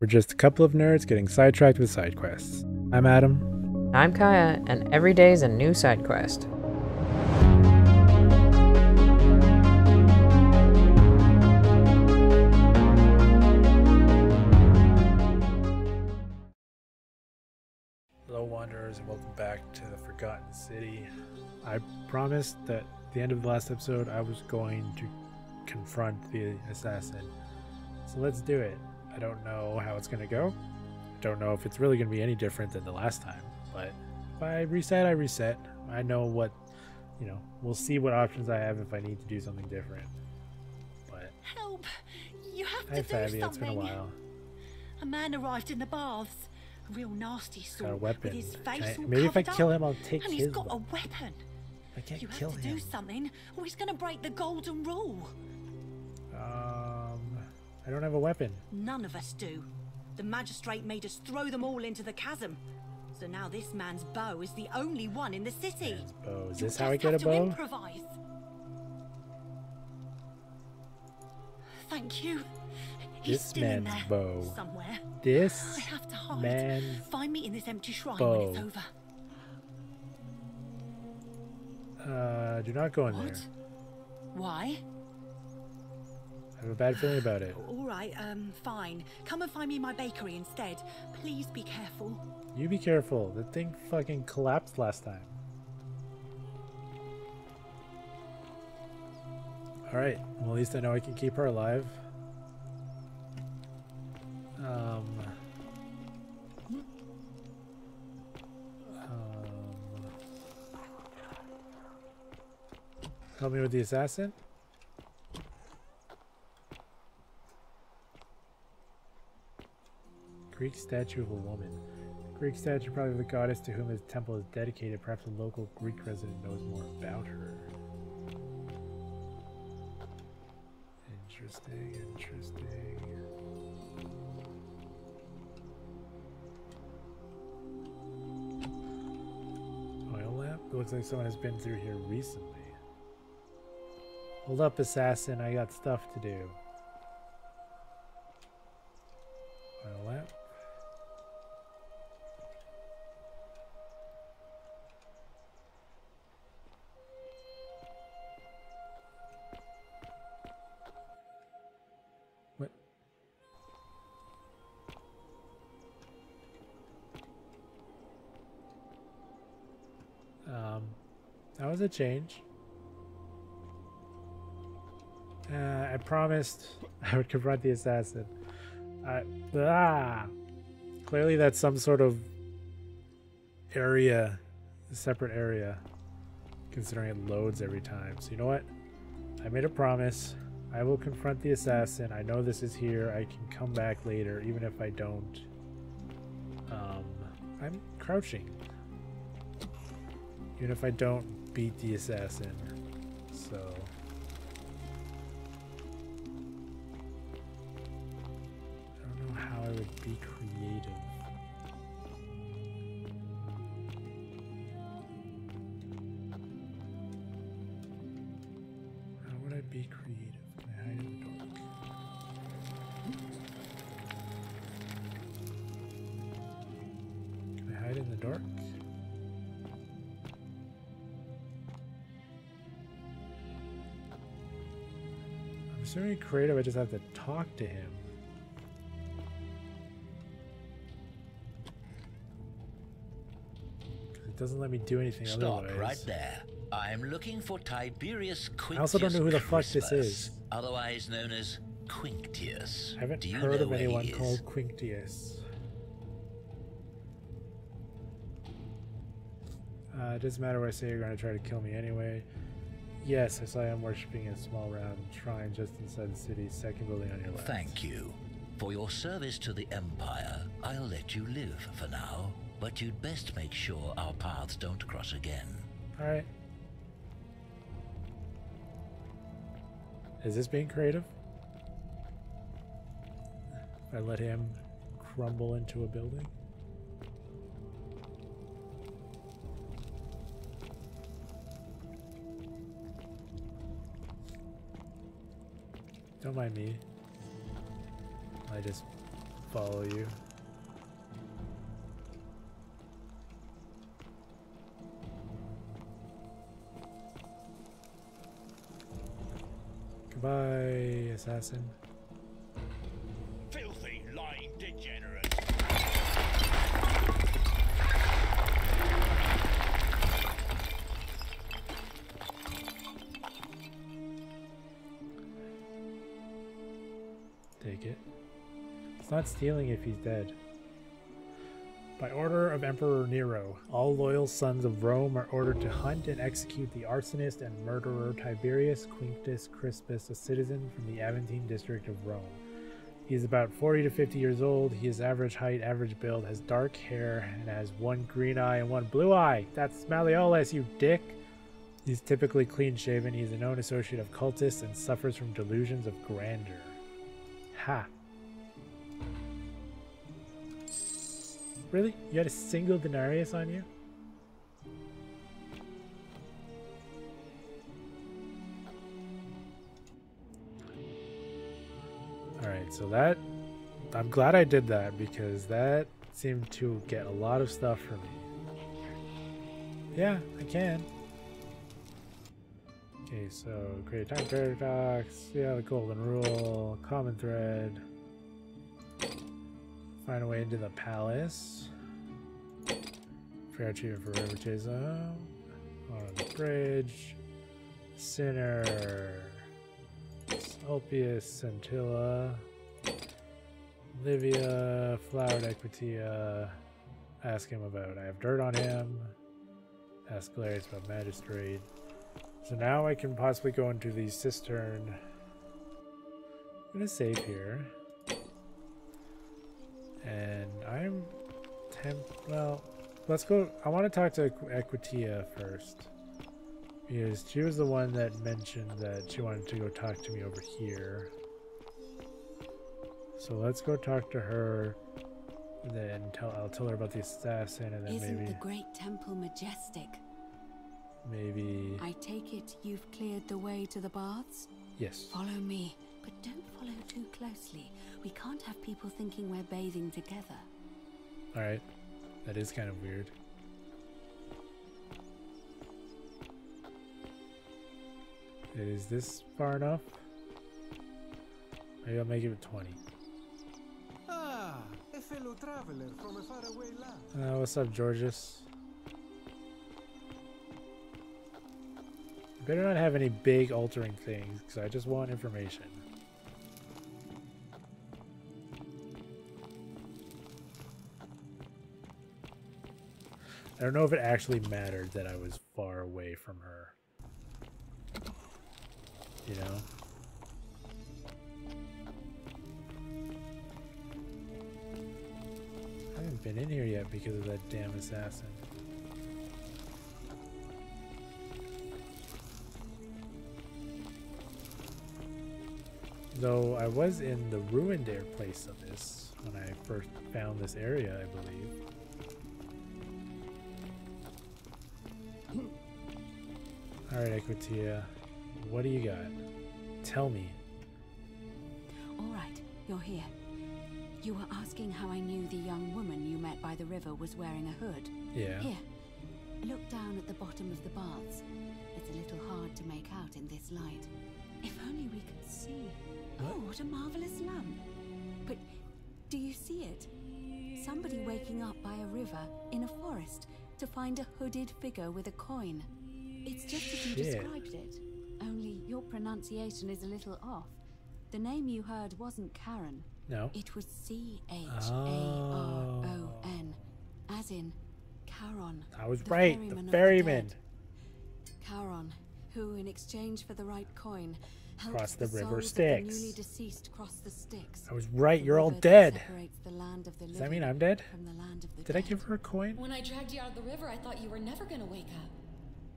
We're just a couple of nerds getting sidetracked with side quests. I'm Adam. I'm Kaya, and every day's a new side quest. Hello, Wanderers, and welcome back to The Forgotten City. I promised that at the end of the last episode, I was going to confront the assassin. So let's do it. I don't know how it's going to go. I don't know if it's really going to be any different than the last time, but if I reset, I reset. I know what, you know, we'll see what options I have if I need to do something different. But help! You have to do something. Hi Fabia, it's been a while. A man arrived in the baths. A real nasty sort. Got a weapon. With his face all maybe if I kill him, I'll take his. And he's got a weapon. I can't you kill him. You have to do something, or he's going to break the golden rule. I don't have a weapon. None of us do. The magistrate made us throw them all into the chasm. So now this man's bow is the only one in the city. Man's bow. Is this how I get a bow? You just have to improvise. Thank you. He's still in there. This man's bow. Somewhere. This. I have to hide. Find me in this empty shrine when it's over. Do not go in there. Why? I have a bad feeling about it. All right, fine. Come and find me in my bakery instead. Please be careful. You be careful. The thing fucking collapsed last time. All right. Well, at least I know I can keep her alive. Help me with the assassin? Greek statue of a woman. Greek statue probably of the goddess to whom his temple is dedicated. Perhaps a local Greek resident knows more about her. Interesting, interesting. Oil lamp? It looks like someone has been through here recently. Hold up, assassin. I got stuff to do. Oil lamp. What? That was a change. I promised I would confront the assassin. Clearly that's some sort of area, a separate area, considering it loads every time. So you know what? I made a promise. I will confront the assassin. I know this is here. I can come back later, even if I don't. I'm crouching. Even if I don't beat the assassin. So... be creative. How would I be creative? Can I hide in the dark? Can I hide in the dark? I'm assuming creative, I just have to talk to him. Doesn't let me do anything. Stop otherwise. Right there. I am looking for Tiberius Quinctius. I also don't know who the fuck Crispus, this is. Otherwise known as Quinctius. I haven't heard of anyone called Quinctius. It doesn't matter what I say. You're going to try to kill me anyway. Yes, I saw him worshipping a small round shrine just inside the city's second building on your left. Thank you. For your service to the Empire, I'll let you live for now. But you'd best make sure our paths don't cross again. Alright. Is this being creative? If I let him crumble into a building? Don't mind me. I just follow you. Goodbye, assassin. Filthy, lying degenerate. Take it. It's not stealing if he's dead. By order of Emperor Nero, all loyal sons of Rome are ordered to hunt and execute the arsonist and murderer Tiberius Quinctius Crispus, a citizen from the Aventine district of Rome. He is about 40 to 50 years old. He is average height, average build, has dark hair, and has one green eye and one blue eye. That's Malleolus, you dick! He's typically clean-shaven. He is a known associate of cultists and suffers from delusions of grandeur. Ha! Really? You had a single denarius on you? Alright, so that... I'm glad I did that, because that seemed to get a lot of stuff for me. Yeah, I can. Okay, so create a time paradox, yeah, the golden rule, common thread. Find a way into the palace. Fair achievement for favoritism. On the bridge. Sinner. Sulpius Scintilla. Livia. Flowered Equitia. Ask him about. I have dirt on him. Ask Galerius about magistrate. So now I can possibly go into the cistern. I'm going to save here. And I'm well, let's go. I want to talk to Equitia first, because she was the one that mentioned that she wanted to go talk to me over here. So let's go talk to her, and then I'll tell her about the assassin, and then isn't maybe the great temple majestic? Maybe I take it you've cleared the way to the baths? Yes. Follow me. But don't follow too closely. We can't have people thinking we're bathing together. Alright. That is kind of weird. Is this far enough? Maybe I'll make it 20. Ah, a fellow traveler from a faraway land. What's up, Georgius? You better not have any big altering things, because I just want information. I don't know if it actually mattered that I was far away from her. You know? I haven't been in here yet because of that damn assassin. Though I was in the ruined air place of this when I first found this area, I believe. Alright, Equitia, what do you got? Tell me. Alright, you're here. You were asking how I knew the young woman you met by the river was wearing a hood. Yeah. Here, look down at the bottom of the baths. It's a little hard to make out in this light. If only we could see. What? Oh, what a marvelous lamp. But do you see it? Somebody waking up by a river in a forest to find a hooded figure with a coin. It's just as you described it, only your pronunciation is a little off. The name you heard wasn't Charon. No. It was C-H-A-R-O-N, as in Charon. I was right, the ferryman. Charon, who in exchange for the right coin helped cross the river Styx. The newly deceased cross the Styx. I was right, you're all dead. The land of the does that mean I'm dead? The land of the did dead. I give her a coin? When I dragged you out of the river, I thought you were never going to wake up.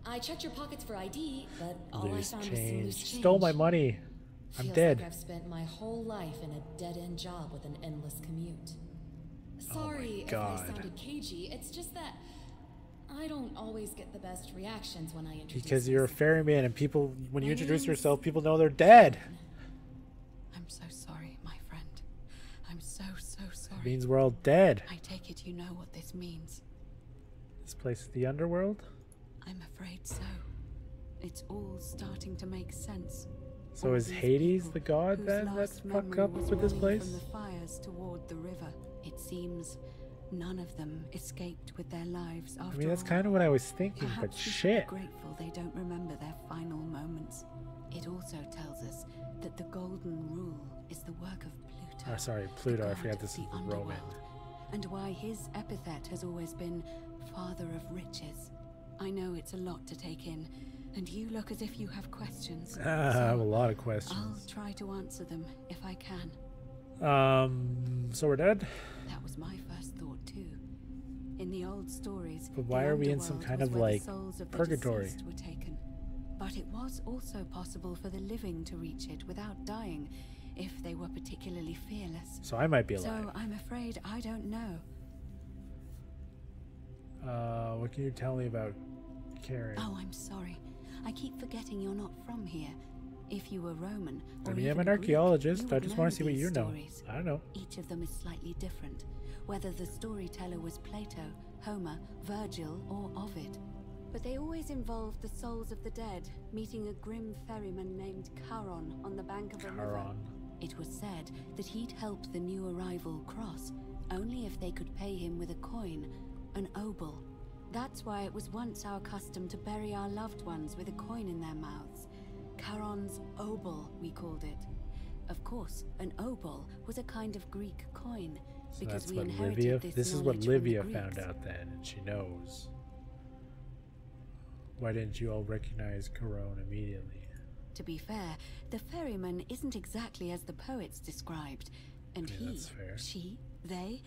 I checked your pockets for ID, but all I found was some loose change. Stole my money. I'm feels dead. Like I've spent my whole life in a dead-end job with an endless commute. Sorry if I sounded cagey. It's just that I don't always get the best reactions when I introduce because you're a ferryman, and people, when you introduce yourself, people know they're dead. I'm so sorry, my friend. I'm so, so, so It means we're all dead. I take it you know what this means. This place is the underworld? I'm afraid so. It's all starting to make sense. So is Hades the god then that's fucked up with this place? From the fires toward the river, it seems none of them escaped with their lives after all. I mean, that's kind of what I was thinking, but shit. Grateful they don't remember their final moments. It also tells us that the golden rule is the work of Pluto. Oh, sorry, Pluto. I forgot this is Roman. And why his epithet has always been father of riches. I know it's a lot to take in, and you look as if you have questions. I have a lot of questions. I'll try to answer them if I can. So we're dead? That was my first thought too. In the old stories, but why are we in some kind of like purgatory? Were taken. But it was also possible for the living to reach it without dying, if they were particularly fearless. So I might be alive. So I'm afraid I don't know. What can you tell me about Karen? Oh, I'm sorry. I keep forgetting you're not from here. If you were Roman, or I mean, I'm an archaeologist. I just want to see what you stories. Know. I don't know. Each of them is slightly different, whether the storyteller was Plato, Homer, Virgil, or Ovid. But they always involved the souls of the dead meeting a grim ferryman named Charon on the bank of a river. It was said that he'd help the new arrival cross, only if they could pay him with a coin, an obol. That's why it was once our custom to bury our loved ones with a coin in their mouths. Charon's obol, we called it. Of course, an obol was a kind of Greek coin, so because we inherited this is what Livia found out then, and she knows. Why didn't you all recognize Charon immediately? To be fair, the ferryman isn't exactly as the poets described. And yeah, he, she, they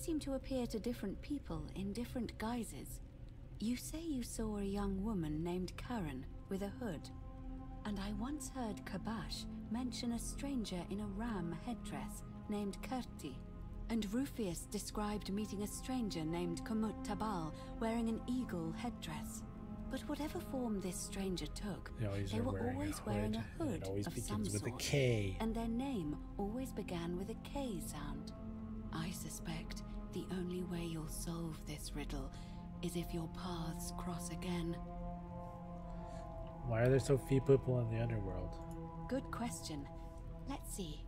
seem to appear to different people in different guises. You say you saw a young woman named Karen with a hood. And I once heard Kabash mention a stranger in a ram headdress named Kerti. And Rufius described meeting a stranger named Komut Tabal wearing an eagle headdress. But whatever form this stranger took, they were always wearing a hood of some sort, and their name always began with a K sound. I suspect the only way you'll solve this riddle is if your paths cross again. Why are there so few people in the underworld? Good question. Let's see.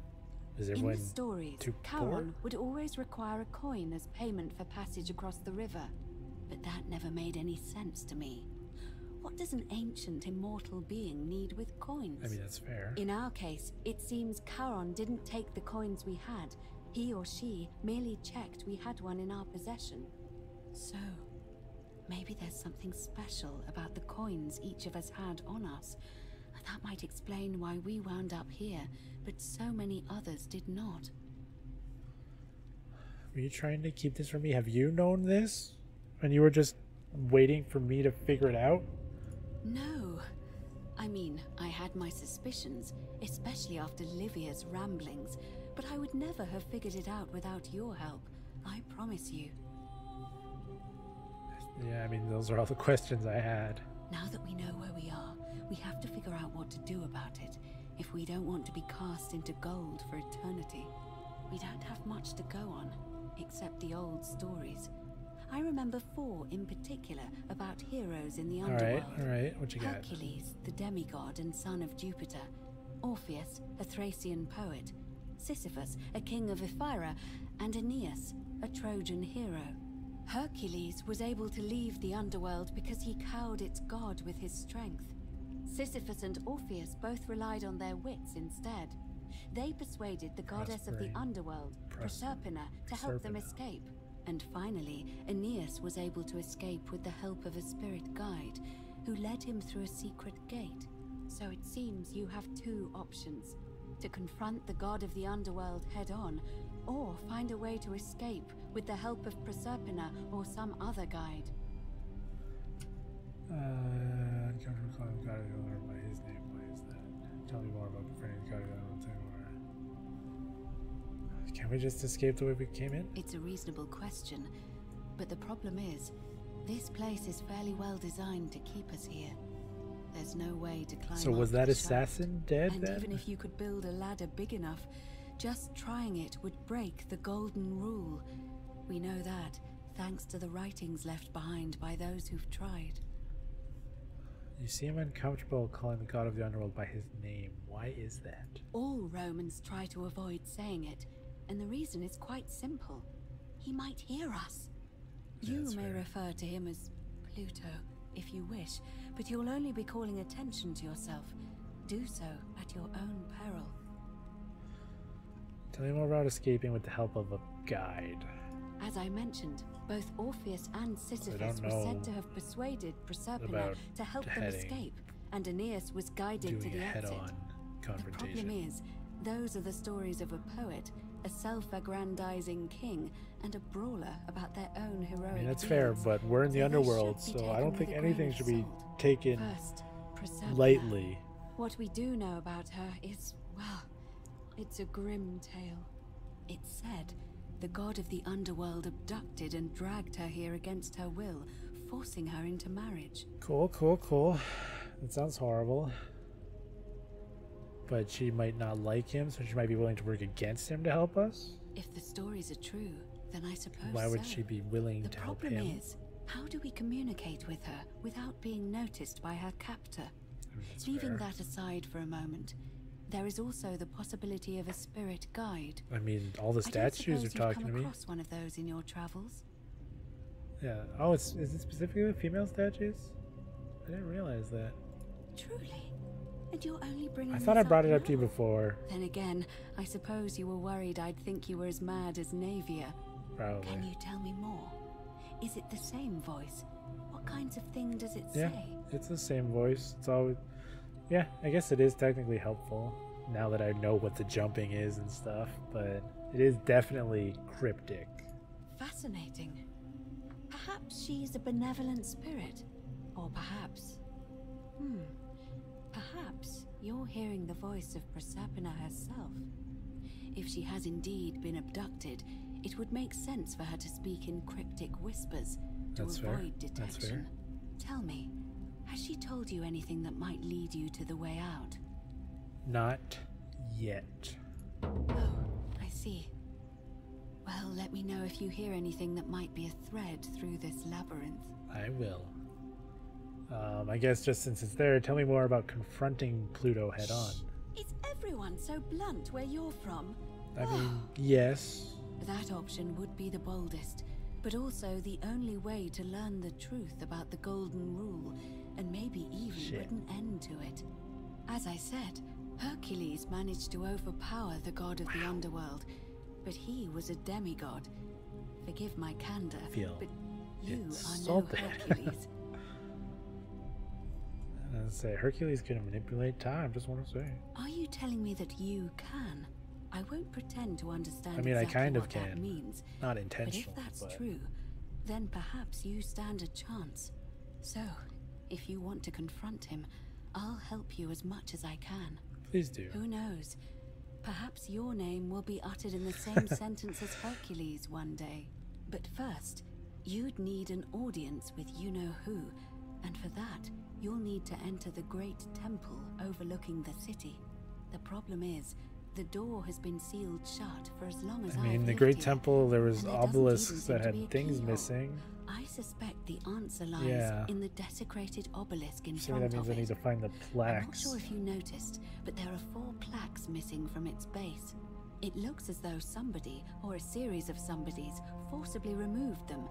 Is everyone in the stories, Charon would always require a coin as payment for passage across the river, but that never made any sense to me. What does an ancient immortal being need with coins? I mean, that's fair. In our case, it seems Charon didn't take the coins we had. He or she merely checked we had one in our possession. So, maybe there's something special about the coins each of us had on us. That might explain why we wound up here, but so many others did not. Were you trying to keep this from me? Have you known this? And you were just waiting for me to figure it out? No. I mean, I had my suspicions, especially after Livia's ramblings, but I would never have figured it out without your help, I promise you. Yeah, I mean, those are all the questions I had. Now that we know where we are, we have to figure out what to do about it, if we don't want to be cast into gold for eternity. We don't have much to go on, except the old stories. I remember 4 in particular about heroes in the underworld. All right, what you got? Hercules, the demigod and son of Jupiter. Orpheus, a Thracian poet. Sisyphus, a king of Ephyra. And Aeneas, a Trojan hero. Hercules was able to leave the underworld because he cowed its god with his strength. Sisyphus and Orpheus both relied on their wits instead. They persuaded the goddess of the underworld, Proserpina, to help them escape. And finally, Aeneas was able to escape with the help of a spirit guide, who led him through a secret gate. So it seems you have 2 options: to confront the god of the underworld head-on, or find a way to escape with the help of Proserpina or some other guide. His name. Why is that? Tell me more about the friend god. Can we just escape the way we came in? It's a reasonable question, but the problem is, this place is fairly well designed to keep us here. There's no way to climb. So was that assassin dead then? And even if you could build a ladder big enough, Just trying it would break the golden rule. We know that, thanks to the writings left behind by those who've tried. You seem uncomfortable calling the god of the underworld by his name. Why is that? All Romans try to avoid saying it, and the reason is quite simple. He might hear us. You may refer to him as Pluto, if you wish, but you'll only be calling attention to yourself. Do so at your own peril. Tell me more about escaping with the help of a guide. As I mentioned, both Orpheus and Sisyphus were said to have persuaded Proserpina to help them escape, and Aeneas was guided to the exit. The problem is, those are the stories of a poet, a self-aggrandizing king, and a brawler about their own heroic. I mean, that's fair, but we're in the underworld, so I don't think anything should be taken lightly. What we do know about her is, well, it's a grim tale. It's said the god of the underworld abducted and dragged her here against her will, forcing her into marriage. Cool, cool, cool. It sounds horrible. But she might not like him, so she might be willing to work against him to help us? If the stories are true, then I suppose why would she be willing to help him? The problem is, how do we communicate with her without being noticed by her captor? Leaving that aside for a moment, there is also the possibility of a spirit guide. I mean, all the statues are talking to me. Across one of those in your travels? Yeah. Oh, is it specifically female statues? I didn't realize that. Truly? And you're only bringing I thought I brought it up to you before. Then again, I suppose you were worried I'd think you were as mad as Navia. Probably. Can you tell me more? Is it the same voice? What kinds of thing does it say? Yeah, it's the same voice. It's always... Yeah, I guess it is technically helpful now that I know what the jumping is and stuff, but it is definitely cryptic. Fascinating. Perhaps she's a benevolent spirit, or perhaps... Perhaps you're hearing the voice of Proserpina herself. If she has indeed been abducted, it would make sense for her to speak in cryptic whispers to avoid detection. That's fair. Tell me. Has she told you anything that might lead you to the way out? Not yet. Oh, I see. Well, let me know if you hear anything that might be a thread through this labyrinth. I will. I guess just since it's there, tell me more about confronting Pluto head on. Is everyone so blunt where you're from? I mean, yes. That option would be the boldest, but also the only way to learn the truth about the golden rule, and maybe even put an end to it. As I said, Hercules managed to overpower the god of the underworld, but he was a demigod. Forgive my candor, but you are no Hercules. I was gonna say, Hercules can manipulate time, just want to say. Are you telling me that you can? I won't pretend to understand exactly what that means. Not intentional. But if that's true, then perhaps you stand a chance. So, if you want to confront him, I'll help you as much as I can. Please do. Who knows? Perhaps your name will be uttered in the same sentence as Hercules one day. But first, you'd need an audience with you-know-who, and for that, you'll need to enter the great temple overlooking the city. The problem is, the door has been sealed shut for as long as I mean, the Great Temple, there was obelisks that had things missing. I suspect the answer lies in the desecrated obelisk in front of it. So that means I need to find the plaques. I'm not sure if you noticed, but there are 4 plaques missing from its base. It looks as though somebody, or a series of somebodies, forcibly removed them,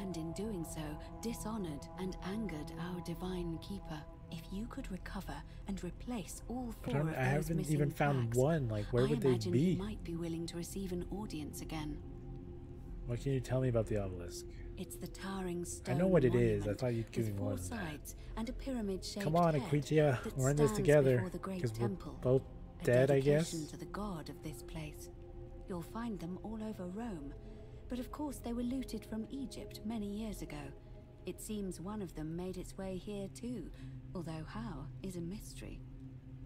and in doing so, dishonored and angered our divine keeper. If you could recover and replace all 4 of those missing plaques, I haven't even found one. Like, where would they be? I might be willing to receive an audience again. What can you tell me about the obelisk? It's the towering stone. I know what it is. I thought you'd give me more than that. And a pyramid-shaped come on, Equitia, we're in this together. Because we're both dead, I guess. To the god of this place. You'll find them all over Rome, but of course they were looted from Egypt many years ago. It seems one of them made its way here too, although how is a mystery.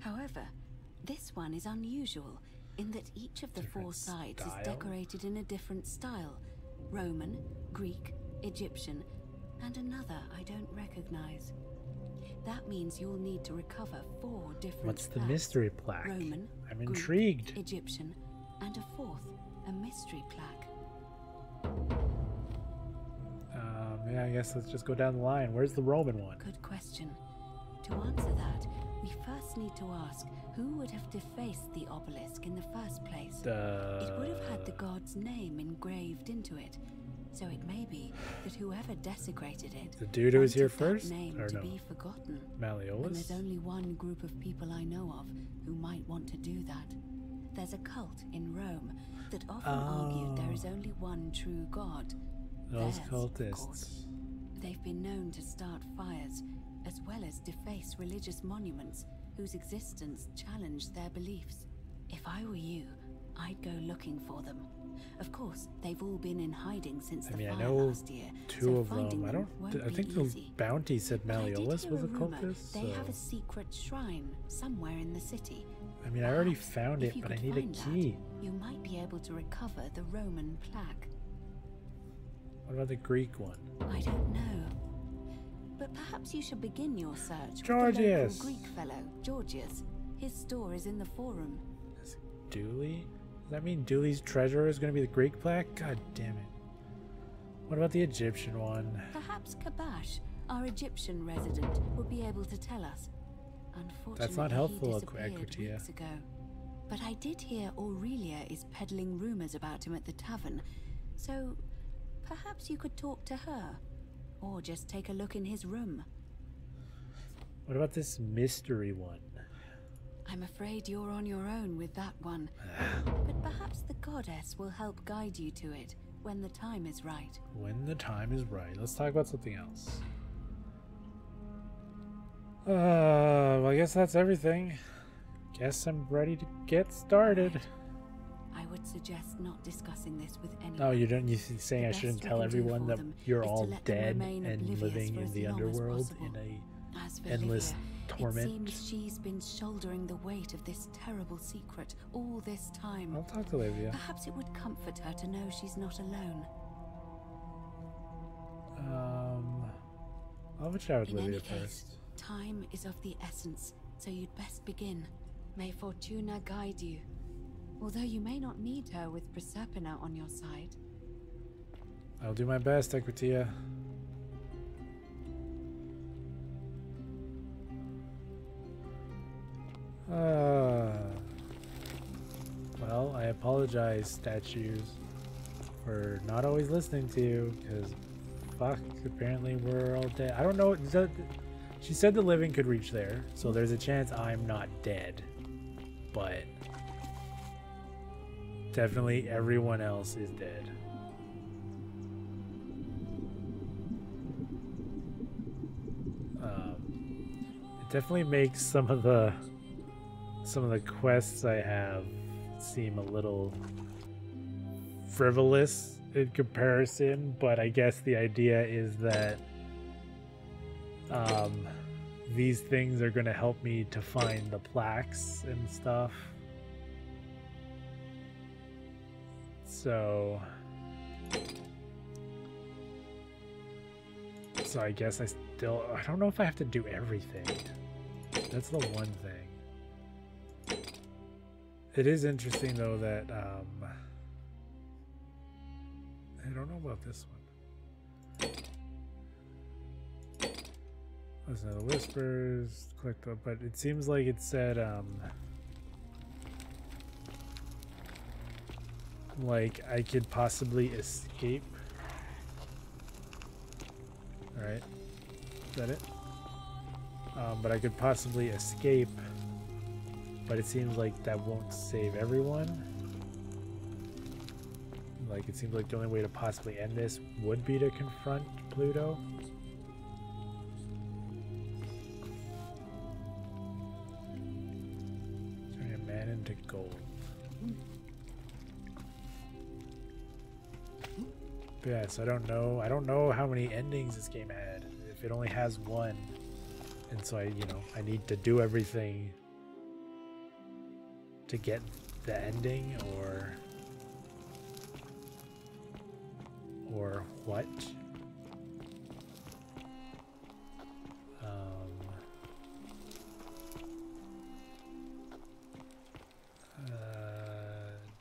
However, this one is unusual in that each of the 4 sides is decorated in a different style. Roman, Greek, Egyptian, and another I don't recognize. That means you'll need to recover 4 different plaques. What's the mystery plaque? Roman, I'm intrigued. Greek, Egyptian, and a fourth, a mystery plaque. Yeah, I guess let's just go down the line. Where's the Roman one? Good question. To answer that, we first need to ask who would have defaced the obelisk in the first place. It would have had the god's name engraved into it, so it may be that whoever desecrated it, the dude who was here first, name or to no? be forgotten. Malleolus. And there's only one group of people I know of who might want to do that. There's a cult in Rome that often argued there is only one true god. Those cultists. They've been known to start fires, as well as deface religious monuments whose existence challenged their beliefs. If I were you, I'd go looking for them. Of course, they've all been in hiding since the fire last year. Two of them. I think the bounty said Malleolus was a cultist. They have a secret shrine somewhere in the city. I mean, I already found it, but I need a key. You might be able to recover the Roman plaque. What about the Greek one? I don't know. But perhaps you should begin your search Georgius. With the local Greek fellow, Georgius. His store is in the forum. Is it Dooley? Does that mean Dooley's treasure is going to be the Greek plaque? God damn it. What about the Egyptian one? Perhaps Kabash, our Egyptian resident, will be able to tell us. Unfortunately, that's not helpful, Aequitia. But I did hear Aurelia is peddling rumors about him at the tavern, so perhaps you could talk to her, or just take a look in his room. What about this mystery one? I'm afraid you're on your own with that one, but perhaps the goddess will help guide you to it when the time is right. When the time is right. Let's talk about something else. Well, I guess that's everything. Guess I'm ready to get started. Right. I would suggest not discussing this with anyone. Oh, you don't? You're saying I shouldn't tell everyone that you're all dead and living in the underworld in a endless torment? It seems she's been shouldering the weight of this terrible secret all this time. I'll talk to Livia. Perhaps it would comfort her to know she's not alone. I'll have a chat with Livia first. Time is of the essence, so you'd best begin. May Fortuna guide you. Although you may not need her with Proserpina on your side. I'll do my best, Aequitia. Well, I apologize, statues, for not always listening to you, because fuck, apparently we're all dead. I don't know. She said the living could reach there, so there's a chance I'm not dead, but definitely everyone else is dead. It definitely makes some of the quests I have seem a little frivolous in comparison, but I guess the idea is that these things are going to help me to find the plaques and stuff. So I guess I don't know if I have to do everything. That's the one thing. It is interesting though that I don't know about this one. Listen to the whispers, click the, but it seems like it said like I could possibly escape. All right, is that it? But I could possibly escape, but it seems like that won't save everyone. Like it seems like the only way to possibly end this would be to confront Pluto. Turn a man into gold. Yeah, so I don't know how many endings this game had, if it only has one, and so I need to do everything to get the ending or what.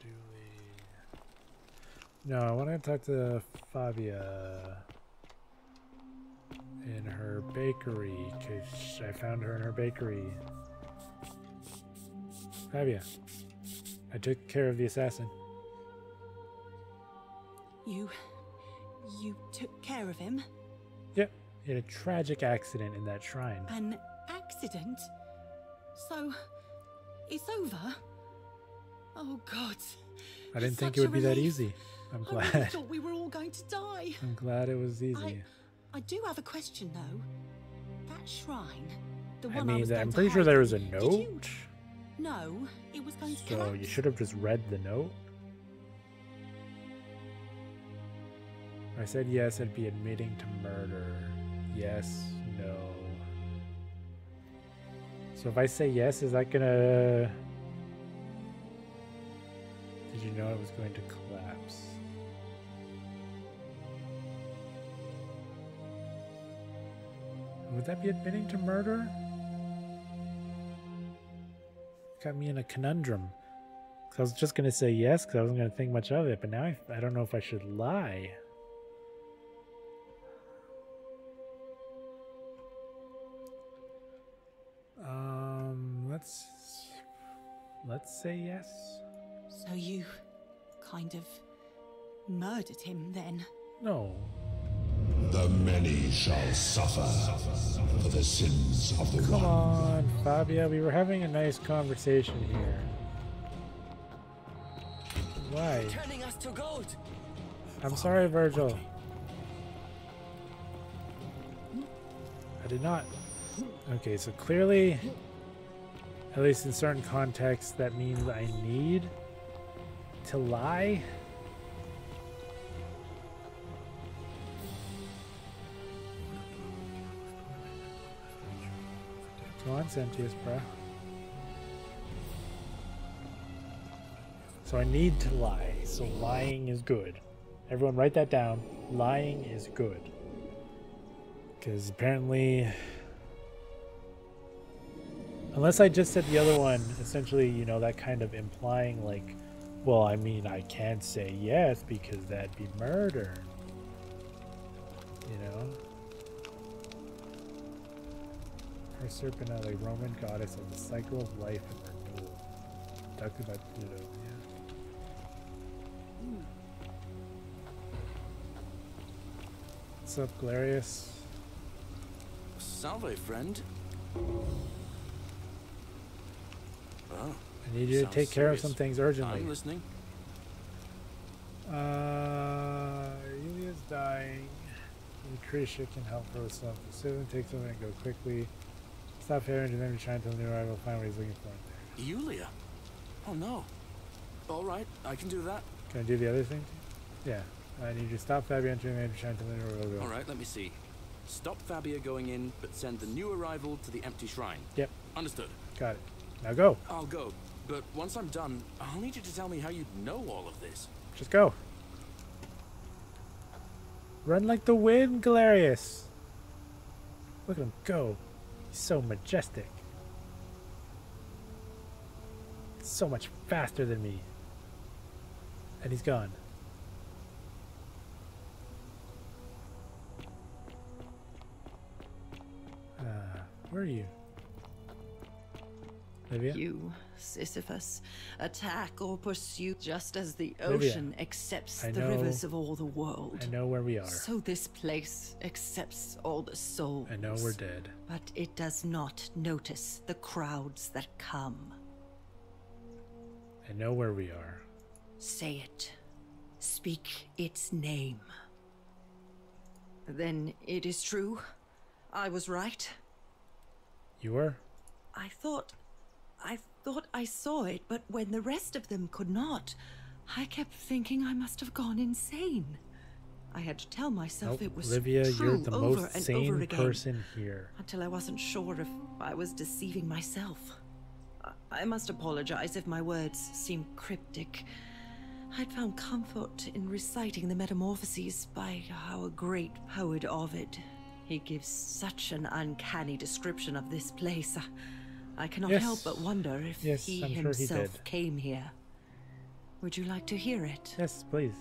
Dooley. No, I want to talk to Fabia in her bakery, because I found her in her bakery. Fabia, I took care of the assassin. You took care of him? Yep. He had a tragic accident in that shrine. An accident? So, it's over? Oh, God. I didn't think it would be that easy. I'm glad. I really thought we were all going to die. I'm glad it was easy. I do have a question, though. That shrine, the one I was going to hide. I mean, I'm pretty sure there was a note. No, it was going to collapse. So you should have just read the note. I said yes, I'd be admitting to murder. Yes, no. So if I say yes, is that gonna... Did you know it was going to collapse? Would that be admitting to murder? Got me in a conundrum. I was just gonna say yes because I wasn't gonna think much of it, but now I don't know if I should lie. Let's say yes. So you kind of murdered him then? No. The many shall suffer for the sins of the one. Come on, Fabia, we were having a nice conversation here. Why? Turning us to gold. I'm sorry, Virgil. I did not. Okay, so clearly, at least in certain contexts, that means I need to lie. Come on, Sentius, bro. So I need to lie. So lying is good. Everyone write that down. Lying is good. Because apparently... Unless I just said the other one, essentially, you know, that kind of implying like, well, I mean, I can't say yes because that'd be murder, you know? Proserpina, the Roman goddess of the cycle of life and renewal, conducted by Pluto, yeah. What's up, Galerius? Salve, friend. I need you to take care of some things urgently. I'm listening. Julia's dying. Lucretia can help her with some. Sylvan, take something and go quickly. Stop here and do them trying to tell the new arrival. Find what he's looking for in there. Julia? Oh no. Alright, I can do that. Can I do the other thing too? Yeah. I need you to stop Fabia entering and trying to tell the new arrival. Alright, let me see. Stop Fabia going in, but send the new arrival to the empty shrine. Yep. Understood. Got it. Now go. I'll go, but once I'm done, I'll need you to tell me how you know all of this. Just go. Run like the wind, Galerius. Look at him go. He's so majestic. So much faster than me. And he's gone. Where are you? Livia? You, Sisyphus, attack or pursue just as the ocean Livia. Accepts the rivers of all the world. I know where we are. So this place accepts all the souls. I know we're dead. But it does not notice the crowds that come. I know where we are. Say it. Speak its name. Then it is true. I was right. You were? I thought I saw it, but when the rest of them could not, I kept thinking I must have gone insane. I had to tell myself it was Livia, true you're the most sane person here. Until I wasn't sure if I was deceiving myself. I must apologize if my words seem cryptic. I'd found comfort in reciting the Metamorphoses by our great poet Ovid. He gives such an uncanny description of this place. I cannot help but wonder if he himself came here. Would you like to hear it? Yes, please.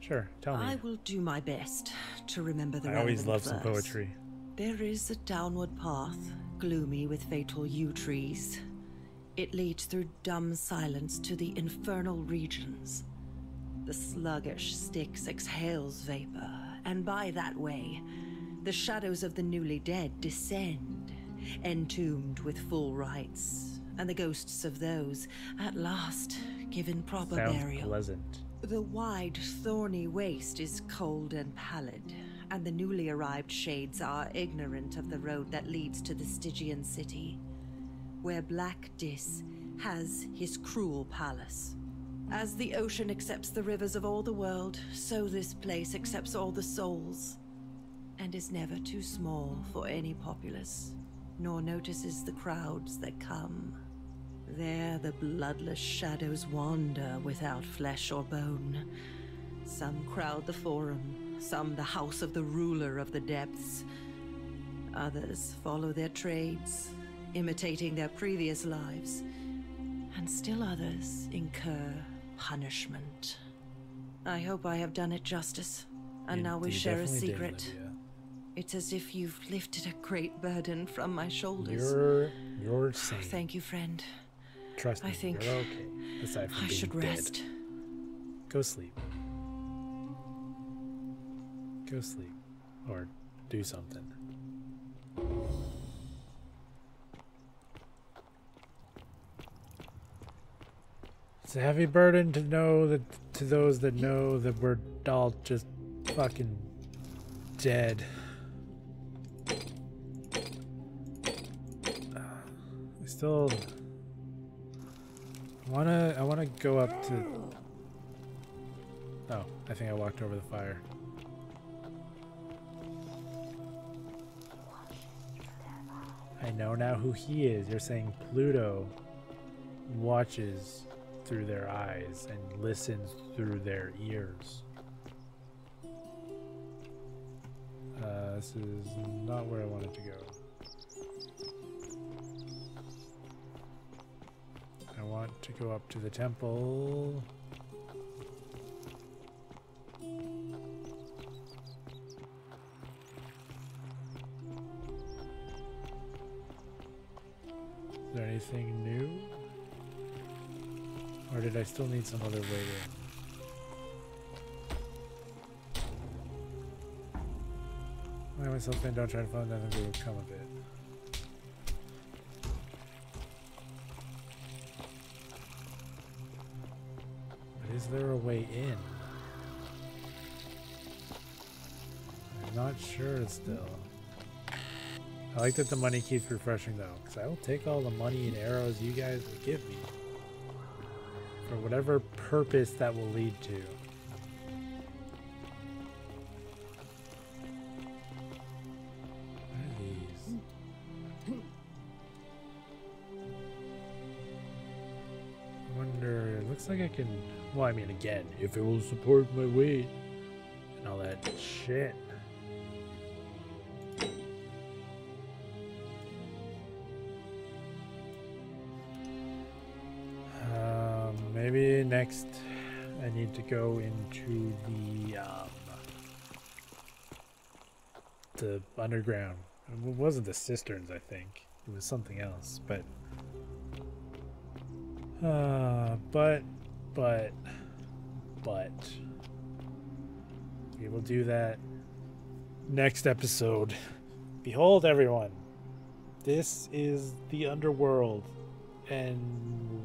Sure, tell me. I will do my best to remember the relevant verse. I always love some poetry. There is a downward path, gloomy with fatal yew trees. It leads through dumb silence to the infernal regions. The sluggish Styx exhales vapor, and by that way, the shadows of the newly dead descend, entombed with full rites, and the ghosts of those, at last, given proper burial. Pleasant. The wide, thorny waste is cold and pallid, and the newly arrived shades are ignorant of the road that leads to the Stygian city, where black Dis has his cruel palace. As the ocean accepts the rivers of all the world, so this place accepts all the souls, and is never too small for any populace, nor notices the crowds that come. There the bloodless shadows wander without flesh or bone. Some crowd the forum, some the house of the ruler of the depths. Others follow their trades, imitating their previous lives, and still others incur punishment. I hope I have done it justice, and now we share a secret. It's as if you've lifted a great burden from my shoulders. You're safe. Thank you, friend. Trust me, I think you're okay. Aside from being dead. Go sleep. Go sleep, or do something. It's a heavy burden to know that, to those that know that we're all just fucking dead. I still I wanna go up to. Oh, I think I walked over the fire. I know now who he is. You're saying Pluto watches through their eyes and listens through their ears. This is not where I wanted to go. I want to go up to the temple. Is there anything new? Or did I still need some other way in? Let myself in, don't try to find nothing that will come of it. But is there a way in? I'm not sure still. I like that the money keeps refreshing though, because I will take all the money and arrows you guys will give me. For whatever purpose that will lead to. What are these? I wonder, it looks like I can, well, I mean, again, if it will support my weight and all that shit. Maybe next I need to go into the underground. It wasn't the cisterns, I think. It was something else, but we will do that next episode. Behold, everyone, this is the underworld, and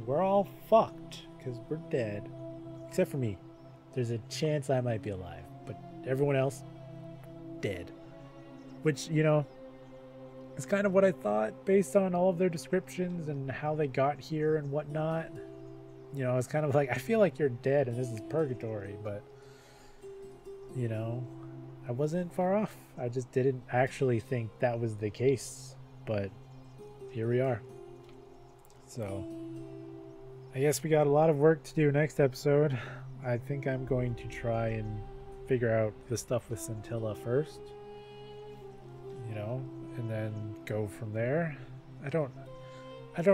we're all fucked. Because we're dead, except for me. There's a chance I might be alive, but everyone else dead, which, you know, is kind of what I thought based on all of their descriptions and how they got here and whatnot. You know, it's kind of like, I feel like you're dead and this is purgatory, but you know, I wasn't far off. I just didn't actually think that was the case, but here we are. So I guess we got a lot of work to do next episode. I think I'm going to try and figure out the stuff with Scintilla first, you know, and then go from there. I don't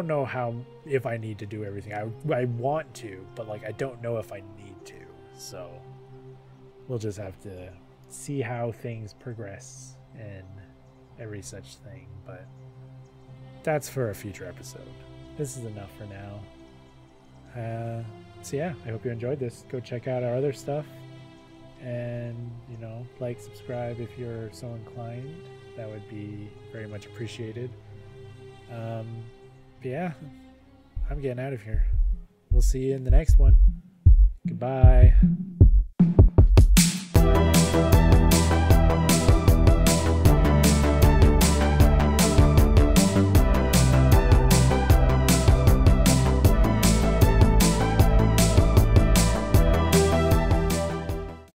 know how, if I need to do everything. I want to, but like, I don't know if I need to. So we'll just have to see how things progress and every such thing, but that's for a future episode. This is enough for now. So yeah, I hope you enjoyed this. Go check out our other stuff, and you know, like, subscribe if you're so inclined. That would be very much appreciated. But yeah, I'm getting out of here. We'll see you in the next one. Goodbye.